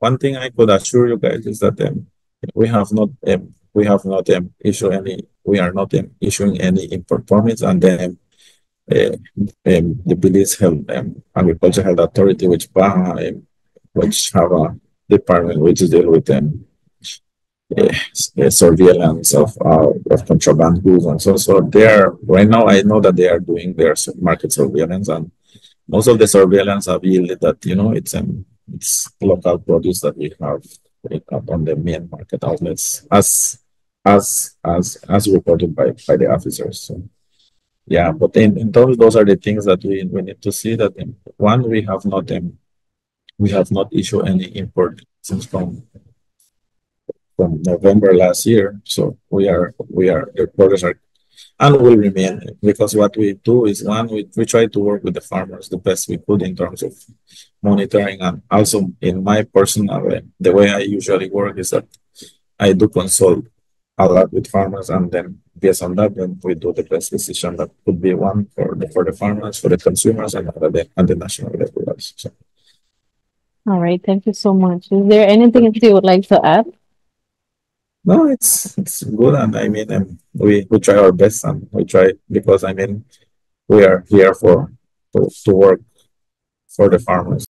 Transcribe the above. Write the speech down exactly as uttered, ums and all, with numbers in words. One thing I could assure you guys is that um, we have not um, we have not um, issued any we are not um, issuing any import permits, and then um, uh, um, the Belize Health um, Agriculture Health Authority, which Baja, um, which have a department which deal with um, uh, uh, surveillance of uh, of contraband goods, and so so they are right now. I know that they are doing their market surveillance, and most of the surveillance have yielded that you know it's um, it's local produce that we have on the main market outlets, as as as as reported by by the officers. So yeah, but in, in terms, those are the things that we we need to see that um, one, we have not um, we have not issued any import since from from November last year. So we are we are the products are and will remain, because what we do is, one, we, we try to work with the farmers the best we could in terms of monitoring, and also in my personal way, the way I usually work is that I do consult a lot with farmers, and then based on that, then we do the best decision that could be one for the, for the farmers, for the consumers, and the, and the national level also. So. All right, thank you so much. Is there anything else you would like to add? No, it's it's good, and I mean, um, we we try our best, and we try because I mean, we are here for to, to work for the farmers.